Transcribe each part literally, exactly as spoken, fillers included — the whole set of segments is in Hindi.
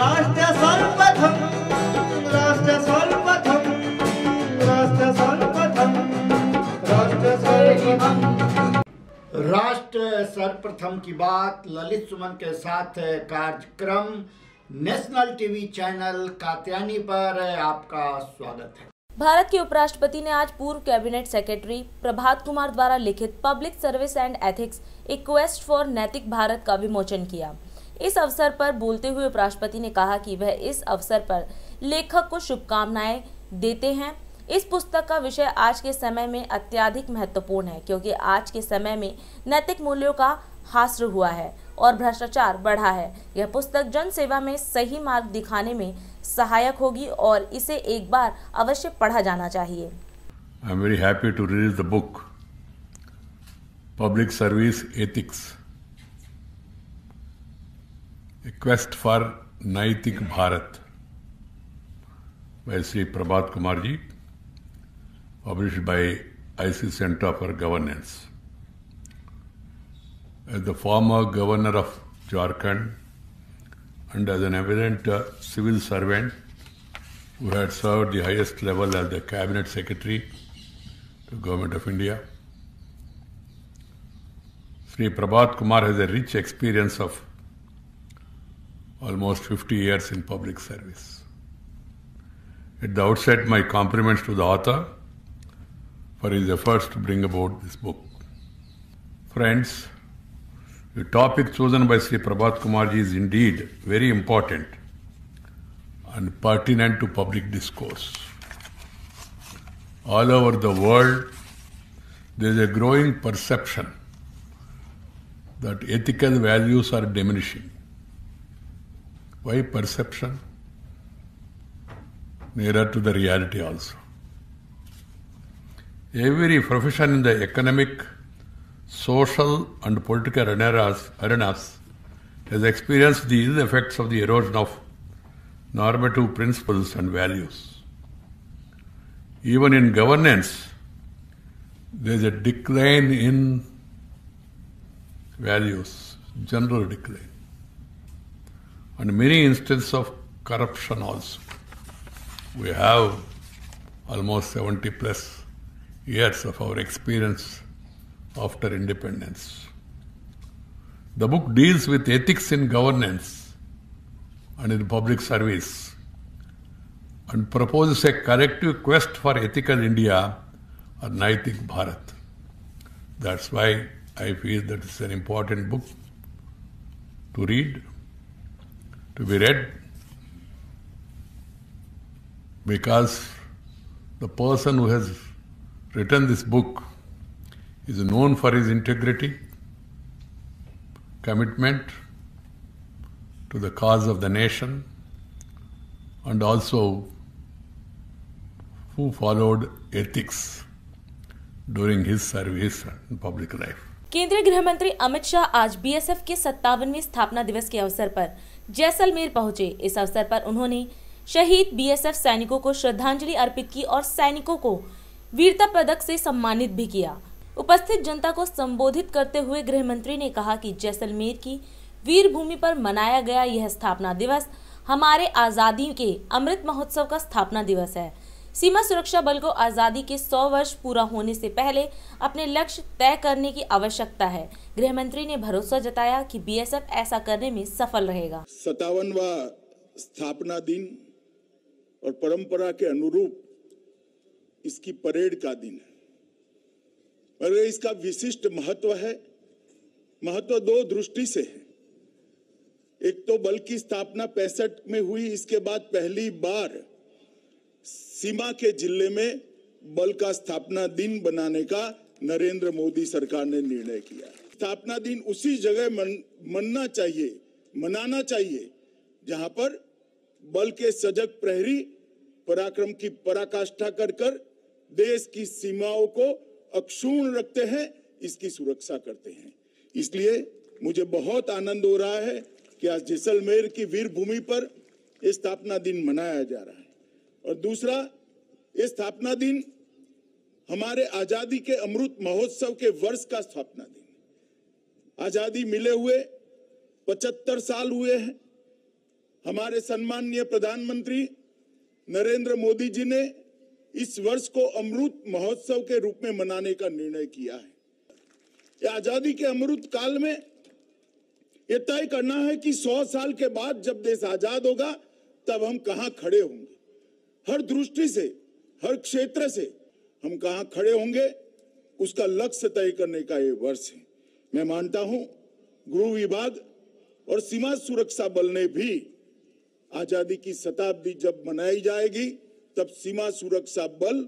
राष्ट्र सर्वप्रथम राष्ट्र सर्वप्रथम राष्ट्र सर्वप्रथम राष्ट्र सर्वप्रथम राष्ट्र सर्वप्रथम की बात ललित सुमन के साथ कार्यक्रम नेशनल टीवी चैनल कात्यायनी पर आपका स्वागत है। भारत के उपराष्ट्रपति ने आज पूर्व कैबिनेट सेक्रेटरी प्रभात कुमार द्वारा लिखित public service and ethics a quest for नैतिक भारत का विमोचन किया। इस अवसर पर बोलते हुए उपराष्ट्रपति ने कहा कि वह इस अवसर पर लेखक को शुभकामनाएं देते हैं। इस पुस्तक का विषय आज के समय में अत्यधिक महत्वपूर्ण है, क्योंकि आज के समय में नैतिक मूल्यों का ह्रास हुआ है और भ्रष्टाचार बढ़ा है। यह पुस्तक जन सेवा में सही मार्ग दिखाने में सहायक होगी और इसे एक बार अवश्य पढ़ा जाना चाहिए। I am very happy to release the book public service ethics a quest for नैतिक Bharat by Shri Prabhat Kumar ji, published by IC centre for governance. As the former governor of Jharkhand and as an eminent uh, civil servant who had served the highest level as the cabinet secretary to Government of India, Shri Prabhat Kumar has a rich experience of almost fifty years in public service. At the outset, my compliments to the author for his efforts to bring about this book. Friends, the topic chosen by Shri Prabhat Kumar ji is indeed very important and pertinent to public discourse. All over the world, there is a growing perception that ethical values are diminishing. Why perception? Nearer to the reality also. Every profession in the economic, social and political arenas, arenas has experienced the ill effects of the erosion of normative principles and values. Even in governance, there is a decline in values, general decline, and many instances of corruption also. We have almost seventy plus years of our experience after independence. The book deals with ethics in governance and in public service and proposes a corrective quest for ethical India or Naitik Bharat. That's why I feel that it's an important book to read, to be read, because the person who has written this book is known for his integrity, commitment to the cause of the nation, and also who followed ethics during his service in public life. केंद्रीय गृह मंत्री अमित शाह आज बीएसएफ के सत्तावनवें स्थापना दिवस के अवसर पर जैसलमेर पहुंचे। इस अवसर पर उन्होंने शहीद बीएसएफ सैनिकों को श्रद्धांजलि अर्पित की और सैनिकों को वीरता पदक से सम्मानित भी किया। उपस्थित जनता को संबोधित करते हुए गृह मंत्री ने कहा कि जैसलमेर की वीर भूमि पर मनाया गया यह स्थापना दिवस हमारे आज़ादी के अमृत महोत्सव का स्थापना दिवस है। सीमा सुरक्षा बल को आज़ादी के सौ वर्ष पूरा होने से पहले अपने लक्ष्य तय करने की आवश्यकता है। गृह मंत्री ने भरोसा जताया कि बीएसएफ ऐसा करने में सफल रहेगा। सत्तावनवा स्थापना दिन और परंपरा के अनुरूप इसकी परेड का दिन है। अरे इसका विशिष्ट महत्व है। महत्व दो दृष्टि से है। एक तो बल की स्थापना पैंसठ में हुई, इसके बाद पहली बार सीमा के जिले में बल का स्थापना दिन बनाने का नरेंद्र मोदी सरकार ने निर्णय किया। स्थापना दिन उसी जगह मन, मनना चाहिए मनाना चाहिए जहां पर बल के सजग प्रहरी पराक्रम की पराकाष्ठा कर कर देश की सीमाओं को अक्षुण रखते हैं, इसकी सुरक्षा करते हैं। इसलिए मुझे बहुत आनंद हो रहा है कि आज जैसलमेर की वीर भूमि पर यह स्थापना दिन मनाया जा रहा है। और दूसरा, यह स्थापना दिन हमारे आजादी के अमृत महोत्सव के वर्ष का स्थापना दिन। आजादी मिले हुए पचहत्तर साल हुए हैं। हमारे सम्माननीय प्रधानमंत्री नरेंद्र मोदी जी ने इस वर्ष को अमृत महोत्सव के रूप में मनाने का निर्णय किया है। आजादी के अमृत काल में यह तय करना है कि सौ साल के बाद जब देश आजाद होगा तब हम कहां खड़े होंगे, हर दृष्टि से हर क्षेत्र से हम कहां खड़े होंगे उसका लक्ष्य तय करने का ये वर्ष है। मैं मानता हूं गृह विभाग और सीमा सुरक्षा बल ने भी आजादी की शताब्दी जब मनाई जाएगी तब सीमा सुरक्षा बल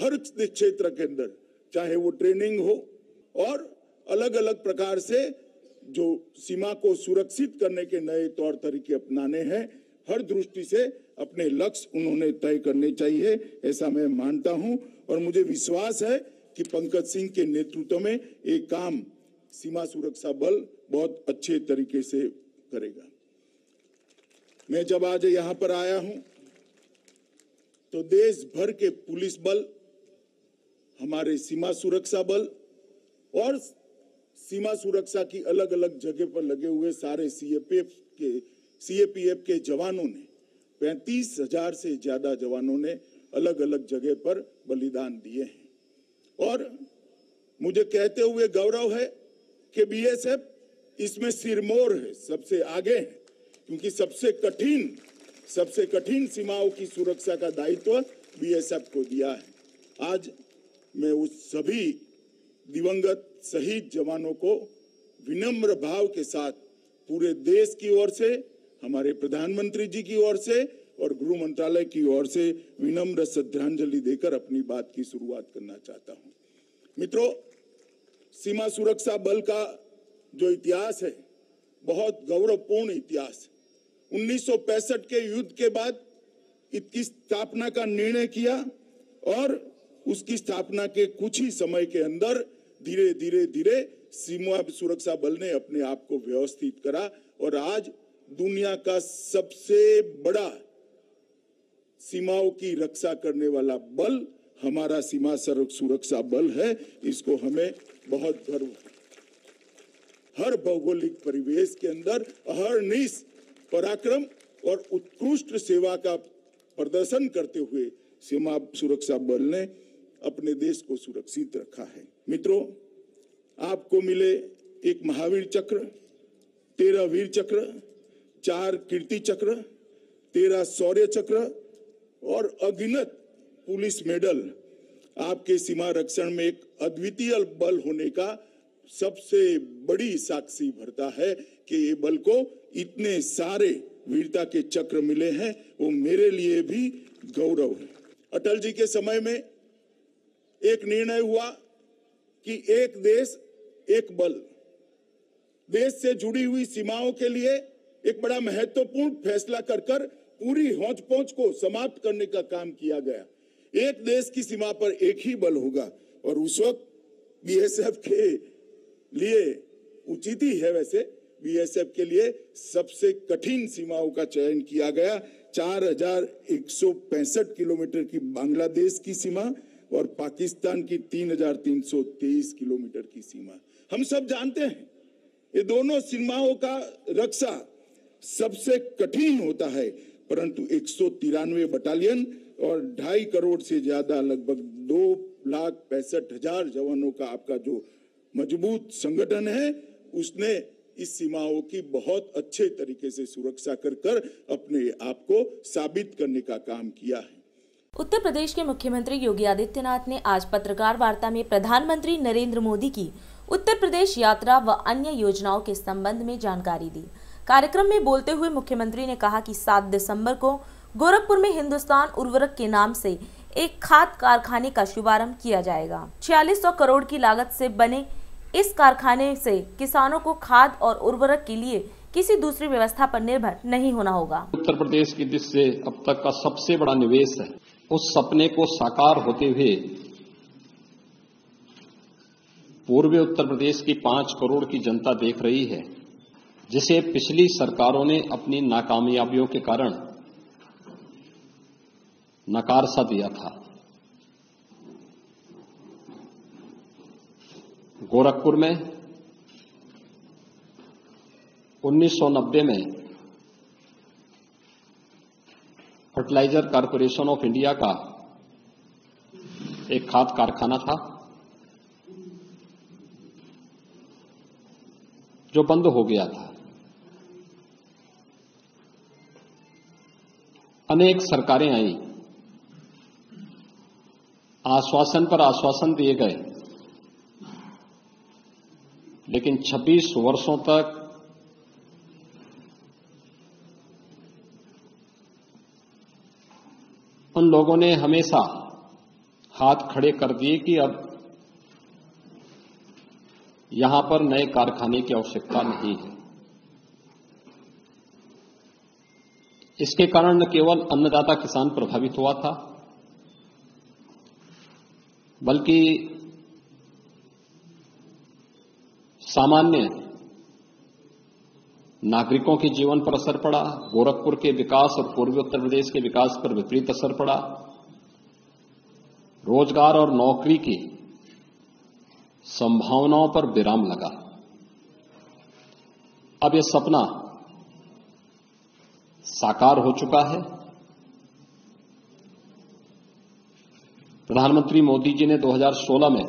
हर क्षेत्र के अंदर चाहे वो ट्रेनिंग हो और अलग अलग प्रकार से जो सीमा को सुरक्षित करने के नए तौर तरीके अपनाने हैं, हर दृष्टि से अपने लक्ष्य उन्होंने तय करने चाहिए, ऐसा मैं मानता हूं। और मुझे विश्वास है कि पंकज सिंह के नेतृत्व में ये काम सीमा सुरक्षा बल बहुत अच्छे तरीके से करेगा। मैं जब आज यहां पर आया हूं तो देश भर के पुलिस बल, हमारे सीमा सुरक्षा बल और सीमा सुरक्षा की अलग अलग जगह पर लगे हुए सारे सीएपीएफ के सीएपीएफ के जवानों ने पैंतीस हजार से ज्यादा जवानों ने अलग अलग जगह पर बलिदान दिए हैं। और मुझे कहते हुए गौरव है कि बीएसएफ इसमें सिरमौर है, सबसे आगे है, क्योंकि सबसे कठिन सबसे कठिन सीमाओं की सुरक्षा का दायित्व बीएसएफ को दिया है। आज मैं उस सभी दिवंगत शहीद जवानों को विनम्र भाव के साथ पूरे देश की ओर से, हमारे प्रधानमंत्री जी की ओर से और गृह मंत्रालय की ओर से विनम्र श्रद्धांजलि देकर अपनी बात की शुरुआत करना चाहता हूं। मित्रों, सीमा सुरक्षा बल का जो इतिहास है बहुत गौरवपूर्ण इतिहास है। उन्नीस सौ पैंसठ के युद्ध के बाद इसकी स्थापना का निर्णय किया और उसकी स्थापना के कुछ ही समय के अंदर धीरे धीरे धीरे सीमा सुरक्षा बल ने अपने आप को व्यवस्थित करा और आज दुनिया का सबसे बड़ा सीमाओं की रक्षा करने वाला बल हमारा सीमा सुरक्षा बल है। इसको हमें बहुत गर्व है। हर भौगोलिक परिवेश के अंदर अहर्निश पराक्रम और उत्कृष्ट सेवा का प्रदर्शन करते हुए सीमा सुरक्षा बल ने अपने देश को सुरक्षित रखा है। मित्रों, आपको मिले एक महावीर चक्र, तेरह वीर चक्र, चार कीर्ति चक्र, तेरह शौर्य चक्र और अगिनत पुलिस मेडल आपके सीमा रक्षण में एक अद्वितीय बल होने का सबसे बड़ी साक्षी भरता है कि ये बल को इतने सारे वीरता के चक्र मिले हैं, वो मेरे लिए भी गौरव है। अटल जी के समय में एक निर्णय हुआ कि एक देश एक बल, देश से जुड़ी हुई सीमाओं के लिए एक बड़ा महत्वपूर्ण फैसला कर कर पूरी हौच-पौच को समाप्त करने का काम किया गया। एक देश की सीमा पर एक ही बल होगा और उस वक्त बीएसएफ के लिए उचित ही है, वैसे बीएसएफ के लिए सबसे कठिन सीमाओं का चयन किया गया। चार हजार एक सौ पैंसठ किलोमीटर की बांग्लादेश की सीमा और पाकिस्तान की तीन हजार तीन सौ तेईस किलोमीटर की सीमा। हम सब जानते हैं ये दोनों सीमाओं का रक्षा सबसे कठिन होता है, परंतु एक सौ तिरानवे बटालियन और ढाई करोड़ से ज्यादा लगभग दो लाख पैंसठ हजार जवानों का आपका जो मजबूत संगठन है उसने इस सीमाओं की बहुत अच्छे तरीके से सुरक्षा कर कर अपने आप को साबित करने का काम किया है। उत्तर प्रदेश के मुख्यमंत्री योगी आदित्यनाथ ने आज पत्रकार वार्ता में प्रधानमंत्री नरेंद्र मोदी की उत्तर प्रदेश यात्रा व अन्य योजनाओं के संबंध में जानकारी दी। कार्यक्रम में बोलते हुए मुख्यमंत्री ने कहा कि सात दिसंबर को गोरखपुर में हिंदुस्तान उर्वरक के नाम से एक खाद कारखाने का शुभारंभ किया जाएगा। छियालीस सौ करोड़ की लागत से बने इस कारखाने से किसानों को खाद और उर्वरक के लिए किसी दूसरी व्यवस्था पर निर्भर नहीं होना होगा। उत्तर प्रदेश की दृष्टि से अब तक का सबसे बड़ा निवेश है। उस सपने को साकार होते हुए पूर्वी उत्तर प्रदेश की पांच करोड़ की जनता देख रही है, जिसे पिछली सरकारों ने अपनी नाकामयाबियों के कारण नकार सा दिया था। गोरखपुर में उन्नीस सौ नब्बे में फर्टिलाइजर कॉरपोरेशन ऑफ इंडिया का एक खाद कारखाना था जो बंद हो गया था। अनेक सरकारें आई, आश्वासन पर आश्वासन दिए गए, लेकिन छब्बीस वर्षों तक उन लोगों ने हमेशा हाथ खड़े कर दिए कि अब यहां पर नए कारखाने की आवश्यकता नहीं है। इसके कारण न केवल अन्नदाता किसान प्रभावित हुआ था, बल्कि सामान्य नागरिकों के जीवन पर असर पड़ा, गोरखपुर के विकास और पूर्वी उत्तर प्रदेश के विकास पर विपरीत असर पड़ा, रोजगार और नौकरी की संभावनाओं पर विराम लगा। अब यह सपना साकार हो चुका है। प्रधानमंत्री मोदी जी ने दो हज़ार सोलह में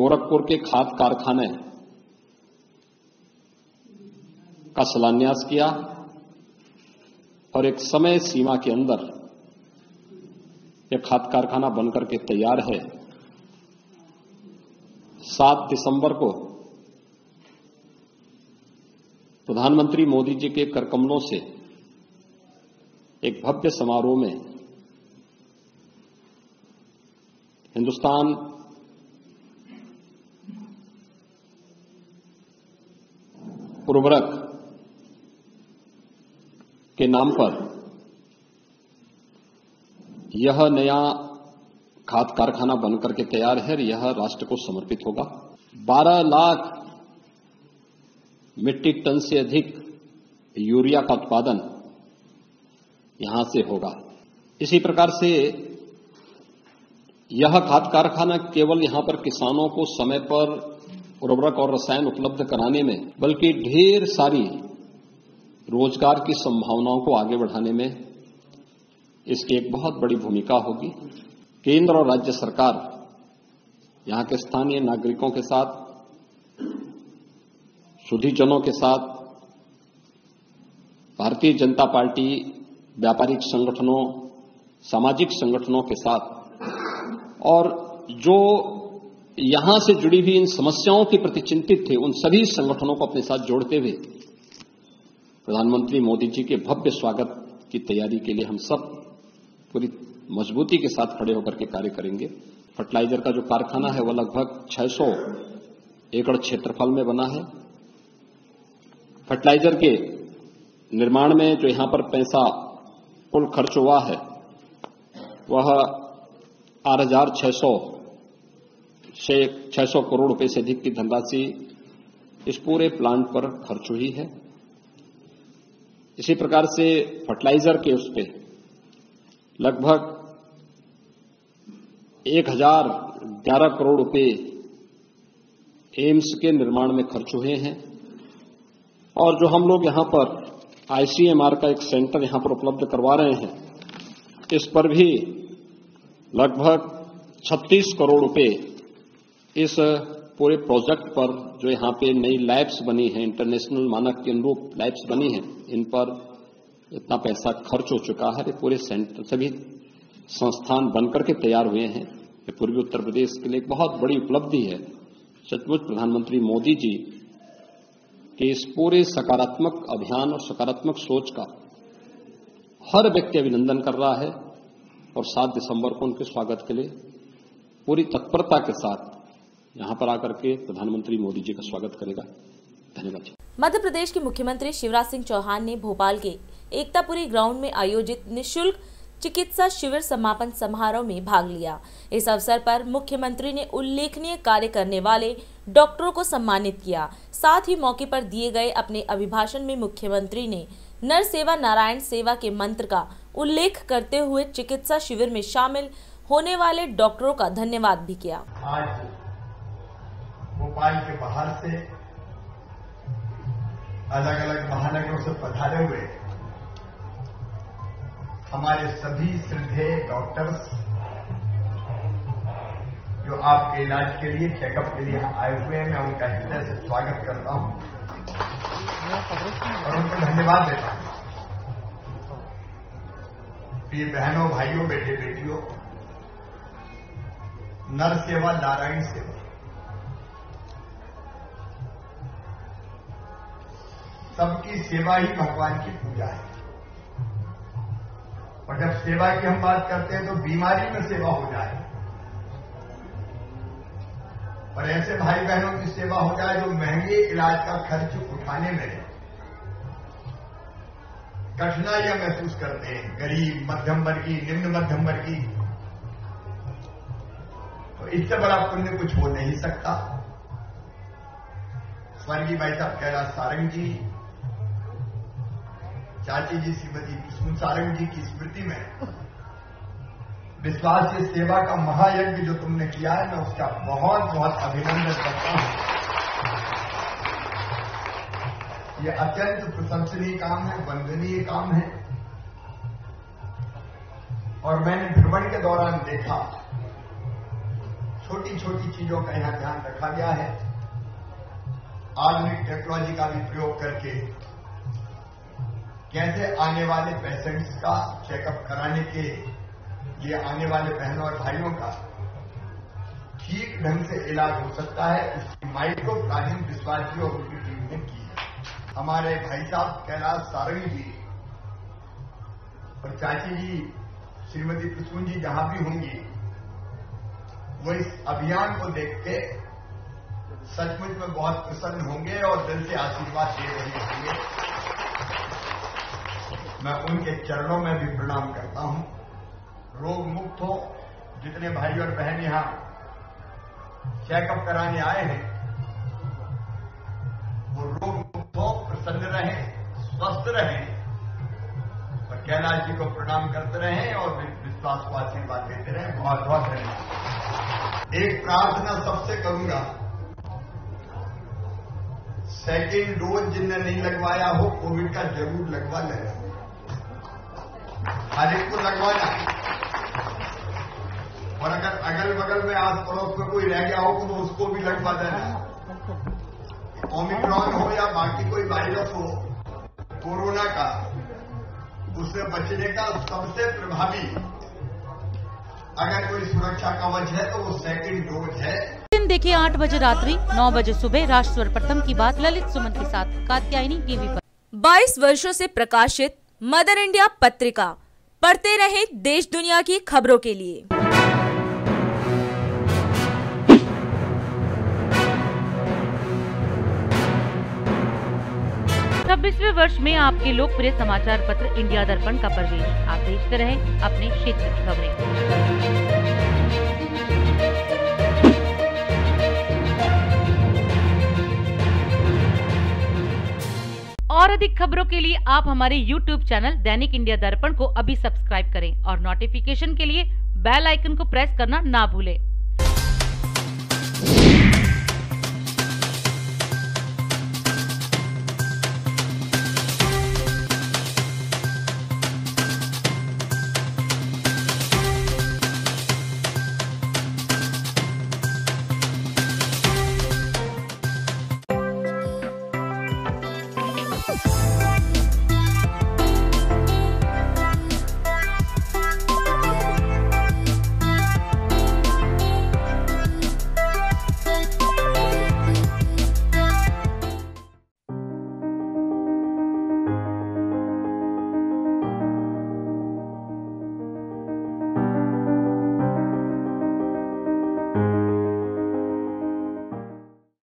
गोरखपुर के खाद कारखाने का शिलान्यास किया और एक समय सीमा के अंदर यह खाद कारखाना बनकर के तैयार है। सात दिसंबर को प्रधानमंत्री मोदी जी के करकमलों से एक भव्य समारोह में हिंदुस्तान उर्वरक के नाम पर यह नया खाद कारखाना बनकर के तैयार है। यह राष्ट्र को समर्पित होगा। बारह लाख मीट्रिक टन से अधिक यूरिया का उत्पादन यहां से होगा। इसी प्रकार से यह खाद कारखाना केवल यहां पर किसानों को समय पर उर्वरक और रसायन उपलब्ध कराने में, बल्कि ढेर सारी रोजगार की संभावनाओं को आगे बढ़ाने में इसकी एक बहुत बड़ी भूमिका होगी। केंद्र और राज्य सरकार यहां के स्थानीय नागरिकों के साथ, सुधीजनों के साथ, भारतीय जनता पार्टी, व्यापारिक संगठनों, सामाजिक संगठनों के साथ और जो यहां से जुड़ी हुई इन समस्याओं के प्रति चिंतित थे, उन सभी संगठनों को अपने साथ जोड़ते हुए प्रधानमंत्री मोदी जी के भव्य स्वागत की तैयारी के लिए हम सब पूरी मजबूती के साथ खड़े होकर के कार्य करेंगे। फर्टिलाइजर का जो कारखाना है वह लगभग छह सौ एकड़ क्षेत्रफल में बना है। फर्टिलाइजर के निर्माण में जो यहां पर पैसा कुल खर्च हुआ है वह चार हजार छह सौ से छह सौ करोड़ रुपए से अधिक की धनराशि इस पूरे प्लांट पर खर्च हुई है। इसी प्रकार से फर्टिलाइजर के उस पे लगभग एक हजार ग्यारह करोड़ रुपए एम्स के निर्माण में खर्च हुए हैं। और जो हम लोग यहां पर आईसीएमआर का एक सेंटर यहां पर उपलब्ध करवा रहे हैं, इस पर भी लगभग छत्तीस करोड़ रुपए इस पूरे प्रोजेक्ट पर, जो यहां पे नई लैब्स बनी हैं, इंटरनेशनल मानक के अनुरूप लैब्स बनी हैं, इन पर इतना पैसा खर्च हो चुका है। ये पूरे सेंटर सभी संस्थान बनकर के तैयार हुए हैं। ये पूर्वी उत्तर प्रदेश के लिए एक बहुत बड़ी उपलब्धि है। सचमुच प्रधानमंत्री मोदी जी के इस पूरे सकारात्मक अभियान और सकारात्मक सोच का हर व्यक्ति अभिनंदन कर रहा है और सात दिसंबर को उनके स्वागत के लिए पूरी तत्परता के साथ यहां पर आकर के प्रधानमंत्री मोदी जी का स्वागत करेगा। धन्यवाद। मध्य प्रदेश के मुख्यमंत्री शिवराज सिंह चौहान ने भोपाल के एकतापुरी ग्राउंड में आयोजित निःशुल्क चिकित्सा शिविर समापन समारोह में भाग लिया। इस अवसर पर मुख्यमंत्री ने उल्लेखनीय कार्य करने वाले डॉक्टरों को सम्मानित किया। साथ ही मौके पर दिए गए अपने अभिभाषण में मुख्यमंत्री ने नर सेवा नारायण सेवा के मंत्र का उल्लेख करते हुए चिकित्सा शिविर में शामिल होने वाले डॉक्टरों का धन्यवाद भी किया। आज भोपाल के बाहर से अलग अलग महानगरों से पधारे हुए हमारे सभी श्रद्धेय डॉक्टर्स जो आपके इलाज के लिए चेकअप के लिए आए हुए हैं, मैं उनका हृदय से स्वागत करता हूं और उनको धन्यवाद देता हूं। प्रिय बहनों, भाइयों, बेटे बेटियों, नर सेवा नारायण सेवा। सबकी सेवा ही भगवान की पूजा है। और जब सेवा की हम बात करते हैं तो बीमारी में सेवा हो जाए और ऐसे भाई बहनों की सेवा हो जाए जो महंगे इलाज का खर्च उठाने में कठिनाइयां महसूस करते हैं, गरीब, मध्यम वर्गीय, निम्न मध्यम वर्गीय। तो इससे बड़ा पुण्य कुछ हो नहीं सकता। स्वर्गीय भाई साहब कैलाश सारंग जी, चाची जी श्रीमती कुसुम सारंग जी की स्मृति में विश्वास की सेवा का महायज्ञ जो तुमने किया है, मैं उसका बहुत बहुत अभिनंदन करता हूं। यह अत्यंत प्रशंसनीय काम है, वंदनीय काम है। और मैंने भ्रमण के दौरान देखा, छोटी छोटी चीजों का यहां ध्यान रखा गया है। आधुनिक टेक्नोलॉजी का भी प्रयोग करके कैसे आने वाले पेशेंट्स का चेकअप कराने के ये आने वाले बहनों और भाइयों का ठीक ढंग से इलाज हो सकता है, इसकी माइक्रो प्लानिंग विश्वास जी और उनकी टीम ने की। हमारे भाई साहब कैलाश सारंग जी और चाची जी श्रीमती कुसुम जी जहां भी होंगी, वो इस अभियान को देख के सचमुच में बहुत प्रसन्न होंगे और दिल से आशीर्वाद दे रहे होंगे। मैं उनके चरणों में भी प्रणाम करता हूं। रोग मुक्त हो जितने भाई और बहन यहां चेकअप कराने आए हैं, वो रोग मुक्त हो, प्रसन्न रहें, स्वस्थ रहें और कैलाश जी को प्रणाम करते रहें और विश्वास को आशीर्वाद देते रहें। बहुत बहुत धन्यवाद। एक प्रार्थना सबसे करूंगा, सेकेंड डोज जिनने नहीं लगवाया हो कोविड का जरूर लगवा लेना, हर एक को लगवाना। और अगर अगल बगल में आस पड़ोस में कोई रह गया हो तो उसको भी लगवा देना। ओमिक्रॉन हो या बाकी कोई वायरस हो कोरोना का, उससे बचने का सबसे प्रभावी अगर कोई सुरक्षा कवच है तो वो सेकेंड डोज है। दिन देखिए आठ बजे रात्रि, नौ बजे सुबह राष्ट्र सर्वप्रथम की बात ललित सुमन के साथ, कात्यायनी टीवी पर। बाईस वर्षों से प्रकाशित मदर इंडिया पत्रिका, पढ़ते रहें देश दुनिया की खबरों के लिए। छब्बीसवें वर्ष में आपके लोकप्रिय समाचार पत्र इंडिया दर्पण का प्रवेश। आप देखते रहे अपने क्षेत्र की खबरें। और अधिक खबरों के लिए आप हमारे यूट्यूब चैनल दैनिक इंडिया दर्पण को अभी सब्सक्राइब करें और नोटिफिकेशन के लिए बेल आइकन को प्रेस करना ना भूलें।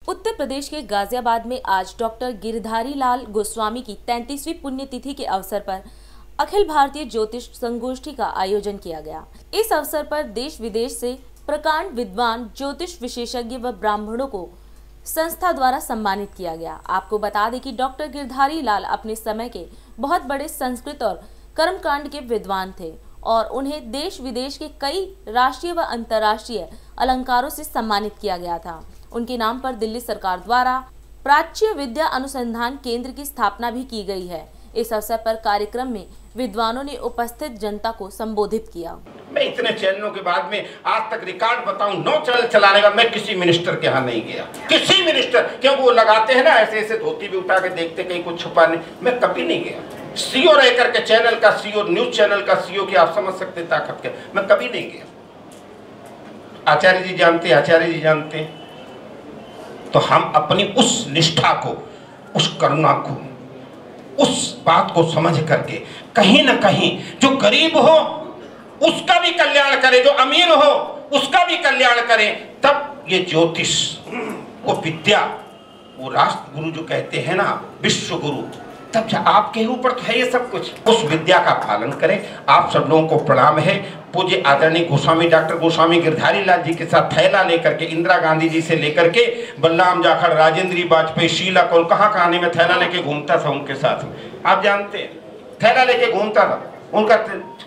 उत्तर प्रदेश के गाजियाबाद में आज डॉक्टर गिरधारी लाल गोस्वामी की तैंतीसवीं पुण्यतिथि के अवसर पर अखिल भारतीय ज्योतिष संगोष्ठी का आयोजन किया गया। इस अवसर पर देश विदेश से प्रकांड विद्वान, ज्योतिष विशेषज्ञ व ब्राह्मणों को संस्था द्वारा सम्मानित किया गया। आपको बता दें कि डॉक्टर गिरधारी लाल अपने समय के बहुत बड़े संस्कृत और कर्मकांड के विद्वान थे और उन्हें देश विदेश के कई राष्ट्रीय व अंतर्राष्ट्रीय अलंकारों से सम्मानित किया गया था। उनके नाम पर दिल्ली सरकार द्वारा प्राच्य विद्या अनुसंधान केंद्र की स्थापना भी की गई है। इस अवसर पर कार्यक्रम में विद्वानों ने उपस्थित जनता को संबोधित किया। मैं इतने चैनलों के बाद में आज तक रिकॉर्ड बताऊं, नौ चैनल चलाने का मैं किसी मिनिस्टर के यहाँ नहीं गया, किसी मिनिस्टर, क्योंकि वो लगाते हैं ना ऐसे ऐसे धोती भी उठा के देखते कहीं कुछ छुपा नहीं, मैं कभी नहीं गया। सीओ रह करके चैनल का सीओ, न्यूज चैनल का सीओ की आप समझ सकते ताकत के, मैं कभी नहीं गया। आचार्य जी जानते, आचार्य जी जानते तो हम अपनी उस निष्ठा को, उस करुणा को, उस बात को समझ करके कहीं ना कहीं जो गरीब हो उसका भी कल्याण करे, जो अमीर हो उसका भी कल्याण करे, तब ये ज्योतिष, वो विद्या, वो राष्ट्र गुरु जो कहते हैं ना, विश्व गुरु, तब आपके ऊपर तो है ये सब कुछ। उस विद्या का पालन करें। आप सब लोगों को प्रणाम है। पूज्य आदरणीय गोस्वामी, डॉक्टर गोस्वामी गिरधारी लाल जी के साथ थैला लेकर के, इंदिरा गांधी जी से लेकर के बलराम जाखड़, राजेंद्री वाजपेयी, शीला कौल, कहाँ कहानी में थैला लेके घूमता था उनके साथ। आप जानते हैं, थैला लेके घूमता था उनका,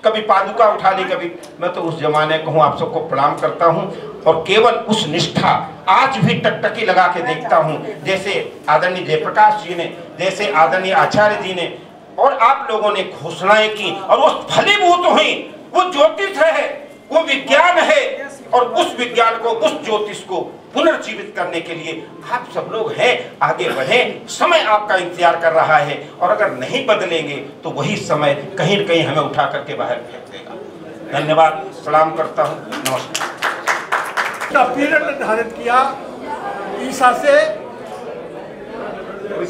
कभी पादुका उठा ली, कभी। मैं तो उस जमाने को हूँ, आप सबको प्रणाम करता हूँ। और केवल उस निष्ठा आज भी टकटकी लगा के देखता हूँ, जैसे आदरणीय जयप्रकाश जी ने, जैसे आदरणीय आचार्य जी ने और आप लोगों ने घोषणाएं की, और वो फलीभूत हुई। वो ज्योतिष है, वो विज्ञान है, और उस विज्ञान को, उस ज्योतिष को पुनर्जीवित करने के लिए आप सब लोग हैं। आगे बढ़ें, समय आपका इंतजार कर रहा है, और अगर नहीं बदलेंगे तो वही समय कहीं न कहीं हमें उठा करके बाहर फेंक देगा। धन्यवाद, सलाम करता हूँ, नमस्कार। का पीरियड निर्धारित किया ईसा से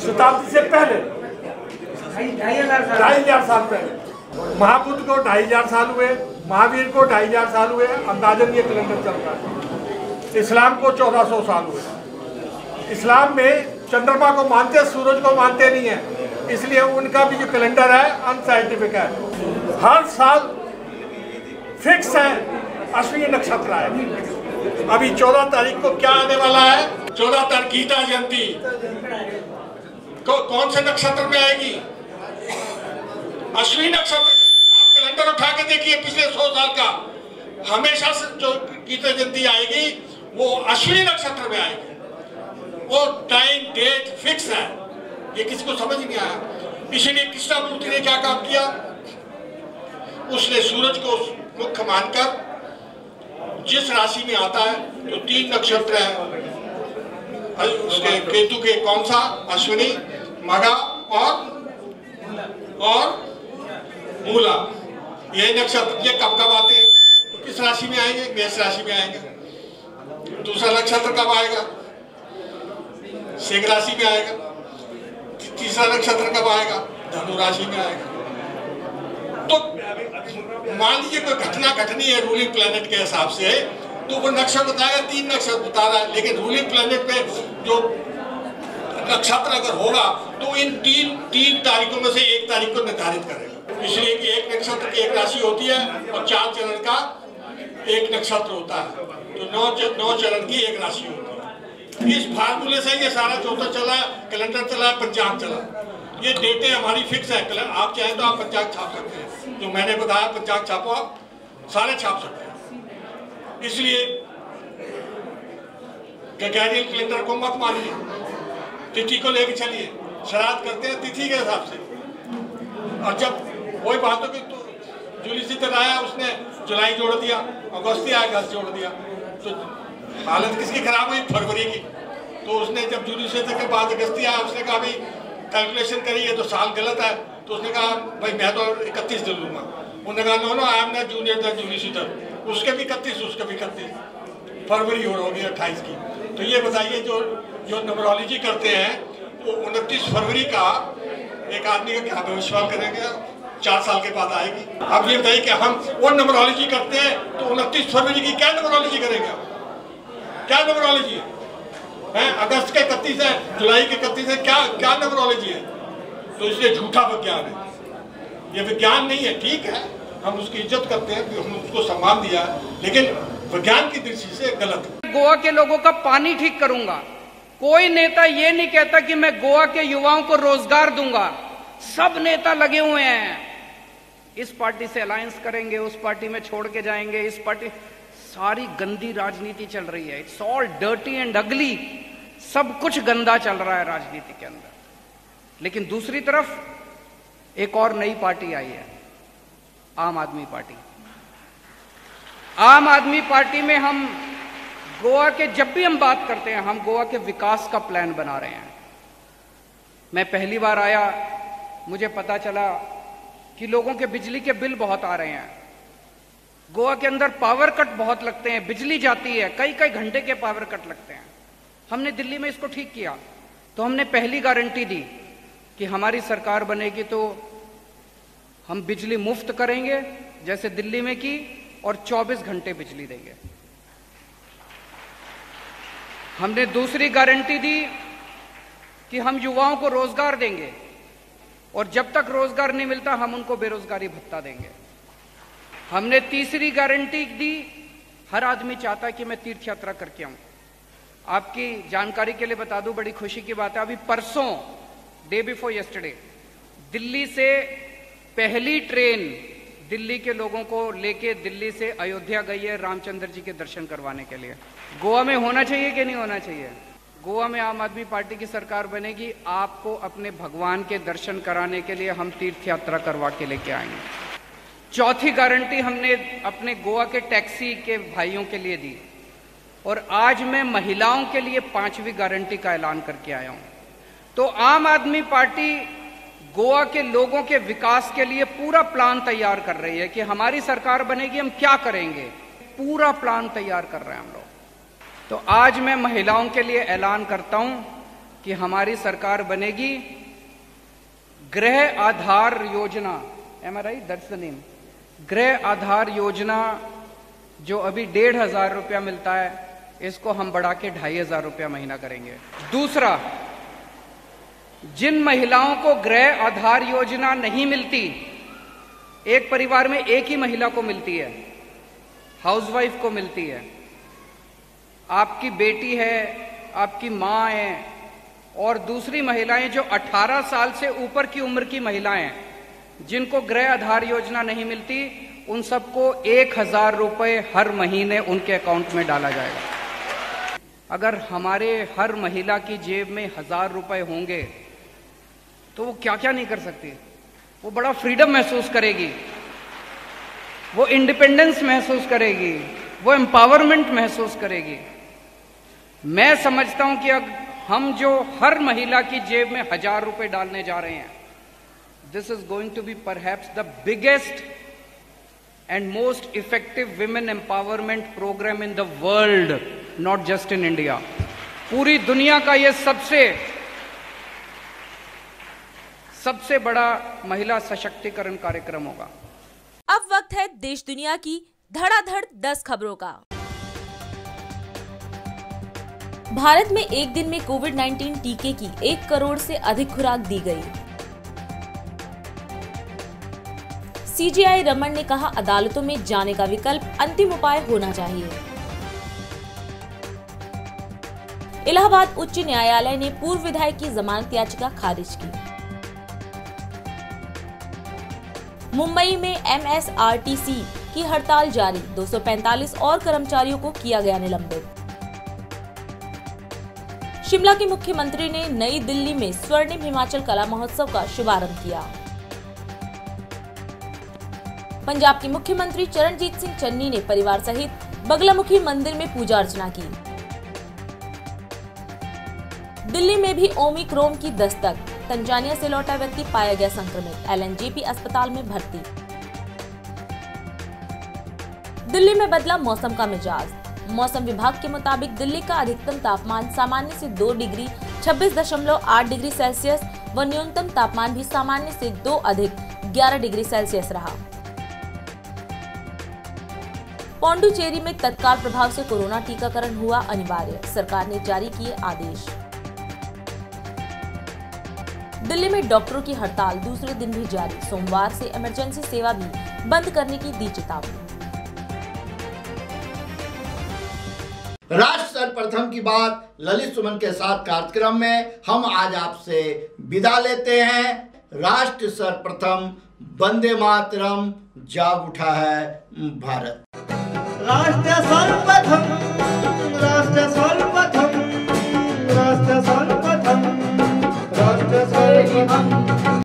शताब्दी से पहले, ढाई हजार साल पहले। महाबुद्ध को ढाई हजार साल हुए, महावीर को ढाई हजार साल हुए, अंदाजन ये कैलेंडर चल रहा है। इस्लाम को चौदह सौ साल हुए। इस्लाम में चंद्रमा को मानते, सूरज को मानते नहीं है, इसलिए उनका भी जो कैलेंडर है अनसाइंटिफिक है। हर साल फिक्स है, अश्विनी नक्षत्र है। अभी चौदह तारीख को क्या आने वाला है? चौदह तारीख गीता जयंती कौन से नक्षत्र में आएगी? अश्विनी नक्षत्र। आप कैलेंडर उठा के देखिए पिछले सौ साल का, हमेशा जो गीता जयंती आएगी वो अश्विनी नक्षत्र में आएगी। वो टाइम डेट फिक्स है, ये किसी को समझ नहीं आया। इसीलिए कृष्णमूर्ति ने क्या काम किया? उसने सूरज को मुख्य मानकर जिस राशि में आता है, जो तीन नक्षत्र है उसके, केतु के कौन सा? अश्विनी, मघा और और मूला, यही नक्षत्र। ये कब कब आते हैं? तो किस राशि में आएंगे? मेष राशि में आएंगे। दूसरा नक्षत्र कब आएगा? सिंह राशि में आएगा। तीसरा नक्षत्र कब आएगा? धनु राशि में आएगा। तो मान लीजिए कोई घटना घटनी है रूलिंग प्लेनेट के हिसाब से, तो वो नक्षत्र बताएगा, तीन नक्षत्र बता रहा है, लेकिन रूलिंग प्लेनेट पे जो नक्षत्र अगर होगा तो इन तीन तीन तारीखों में से एक तारीख को निर्धारित करेगा। इसलिए कि एक नक्षत्र की एक राशि होती है और चार चरण का एक नक्षत्र होता है, तो नौ नौ चरण की एक राशि होती है। इस फार्मूले से ये सारा चौथा चला है, कैलेंडर चला है, पंचांग चला। ये डेटें हमारी फिक्स है। आप चाहें तो आप पंचांग छाप सकते हैं, जो मैंने बताया पंचांग छापो, आप सारे छाप सकते हैं। इसलिए ग्रेगोरियन कैलेंडर को मत मानिए, तिथि को लेके चलिए। श्राद्ध करते हैं तिथि के हिसाब से, और जब वही बात हो कि तो जुली से तक आया, उसने जुलाई जोड़ दिया, अगस्त आया अगस्त जोड़ दिया, तो हालत किसकी खराब हुई? फरवरी की। तो उसने जब जुली से तक के बाद अगस्त आया, उसने कहा भाई कैलकुलेशन करिए तो साल गलत है, तो उसने कहा भाई मैं तो इकतीस दे लूँगा। उन्होंने कहा no no, I am not junior the जुली से तक, उसके भी इकतीस, उसके भी इकतीस, फरवरी हो रही अट्ठाईस की। तो ये बताइए, जो जो नंबरोलॉजी करते हैं वो उनतीस फरवरी का एक आदमी का क्या भविष्यवाणी करेंगे? चार साल के बाद आएगी। अब ये बताइए कि हम वो नंबरोलॉजी करते हैं तो उनतीस फरवरी की क्या नंबरोलॉजी करेंगे? क्या नंबरोलॉजी है? अगस्त के इकतीस है, जुलाई के इकतीस है, क्या क्या नंबरोलॉजी है? तो इसलिए झूठा विज्ञान है, ये विज्ञान नहीं है। ठीक है, हम उसकी इज्जत करते हैं, तो हमने उसको सम्मान दिया, लेकिन विज्ञान की दृष्टि से गलत है। गोवा के लोगों का पानी ठीक करूंगा, कोई नेता ये नहीं कहता कि मैं गोवा के युवाओं को रोजगार दूंगा। सब नेता लगे हुए हैं, इस पार्टी से अलायंस करेंगे, उस पार्टी में छोड़ के जाएंगे, इस पार्टी, सारी गंदी राजनीति चल रही है। इट्स ऑल डर्टी एंड अगली, सब कुछ गंदा चल रहा है राजनीति के अंदर। लेकिन दूसरी तरफ एक और नई पार्टी आई है, आम आदमी पार्टी। आम आदमी पार्टी में हम गोवा के, जब भी हम बात करते हैं, हम गोवा के विकास का प्लान बना रहे हैं। मैं पहली बार आया, मुझे पता चला कि लोगों के बिजली के बिल बहुत आ रहे हैं। गोवा के अंदर पावर कट बहुत लगते हैं, बिजली जाती है, कई कई घंटे के पावर कट लगते हैं। हमने दिल्ली में इसको ठीक किया, तो हमने पहली गारंटी दी कि हमारी सरकार बनेगी तो हम बिजली मुफ्त करेंगे जैसे दिल्ली में की, और चौबीस घंटे बिजली देंगे। हमने दूसरी गारंटी दी कि हम युवाओं को रोजगार देंगे और जब तक रोजगार नहीं मिलता हम उनको बेरोजगारी भत्ता देंगे। हमने तीसरी गारंटी दी, हर आदमी चाहता है कि मैं तीर्थ यात्रा करके आऊं। आपकी जानकारी के लिए बता दूं, बड़ी खुशी की बात है, अभी परसों डे बिफोर यस्टरडे दिल्ली से पहली ट्रेन दिल्ली के लोगों को लेके दिल्ली से अयोध्या गई है रामचंद्र जी के दर्शन करवाने के लिए। गोवा में होना चाहिए कि नहीं होना चाहिए? गोवा में आम आदमी पार्टी की सरकार बनेगी, आपको अपने भगवान के दर्शन कराने के लिए हम तीर्थ यात्रा करवा के लेके आएंगे। चौथी गारंटी हमने अपने गोवा के टैक्सी के भाइयों के लिए दी, और आज मैं महिलाओं के लिए पांचवी गारंटी का ऐलान करके आया हूँ। तो आम आदमी पार्टी गोवा के लोगों के विकास के लिए पूरा प्लान तैयार कर रही है कि हमारी सरकार बनेगी, हम क्या करेंगे, पूरा प्लान तैयार कर रहे हैं हम लोग। तो आज मैं महिलाओं के लिए ऐलान करता हूं कि हमारी सरकार बनेगी Griha Aadhar Yojana, am I right, that's the name, Griha Aadhar योजना। जो अभी डेढ़ हजार रुपया मिलता है, इसको हम बढ़ा के ढाई हजार रुपया महीना करेंगे। दूसरा, जिन महिलाओं को गृह आधार योजना नहीं मिलती, एक परिवार में एक ही महिला को मिलती है, हाउसवाइफ को मिलती है, आपकी बेटी है, आपकी माँ है, और दूसरी महिलाएं जो अठारह साल से ऊपर की उम्र की महिलाएं जिनको गृह आधार योजना नहीं मिलती, उन सबको एक हजार रुपये हर महीने उनके अकाउंट में डाला जाएगा। अगर हमारे हर महिला की जेब में हजार रुपए होंगे तो वो क्या क्या नहीं कर सकती। वो बड़ा फ्रीडम महसूस करेगी, वो इंडिपेंडेंस महसूस करेगी, वो एम्पावरमेंट महसूस करेगी। मैं समझता हूं कि अब हम जो हर महिला की जेब में हजार रुपए डालने जा रहे हैं, this is going to be perhaps the biggest and most effective women empowerment programme in the world, not just in India. पूरी दुनिया का यह सबसे सबसे बड़ा महिला सशक्तिकरण कार्यक्रम होगा। अब वक्त है देश दुनिया की धड़ाधड़ दस खबरों का। भारत में एक दिन में कोविड उन्नीस टीके की एक करोड़ से अधिक खुराक दी गई। सीजेआई रमन ने कहा, अदालतों में जाने का विकल्प अंतिम उपाय होना चाहिए। इलाहाबाद उच्च न्यायालय ने पूर्व विधायक की जमानत याचिका खारिज की। मुंबई में एमएसआरटीसी की हड़ताल जारी, दो सौ पैंतालीस और कर्मचारियों को किया गया निलंबित। शिमला के मुख्यमंत्री ने नई दिल्ली में स्वर्णिम हिमाचल कला महोत्सव का शुभारंभ किया। पंजाब के मुख्यमंत्री चरणजीत सिंह चन्नी ने परिवार सहित बगलामुखी मंदिर में पूजा अर्चना की। दिल्ली में भी ओमिक्रॉन की दस्तक, तंजानिया से लौटा व्यक्ति पाया गया संक्रमित, एलएनजेपी अस्पताल में भर्ती। दिल्ली में बदला मौसम का मिजाज, मौसम विभाग के मुताबिक दिल्ली का अधिकतम तापमान सामान्य से दो डिग्री छब्बीस दशमलव आठ डिग्री सेल्सियस व न्यूनतम तापमान भी सामान्य से दो अधिक ग्यारह डिग्री सेल्सियस रहा। पौंडुचेरी में तत्काल प्रभाव से कोरोना टीकाकरण हुआ अनिवार्य, सरकार ने जारी किए आदेश। दिल्ली में डॉक्टरों की हड़ताल दूसरे दिन भी जारी, सोमवार से इमरजेंसी सेवा भी बंद करने की दी चेतावनी। राष्ट्र सर्वप्रथम की बात ललित सुमन के साथ कार्यक्रम में हम आज आपसे विदा लेते हैं। राष्ट्र सर्वप्रथम, वंदे मातरम, जाग उठा है भारत। राष्ट्र सर्वप्रथम, राष्ट्र सर्वप्रथम।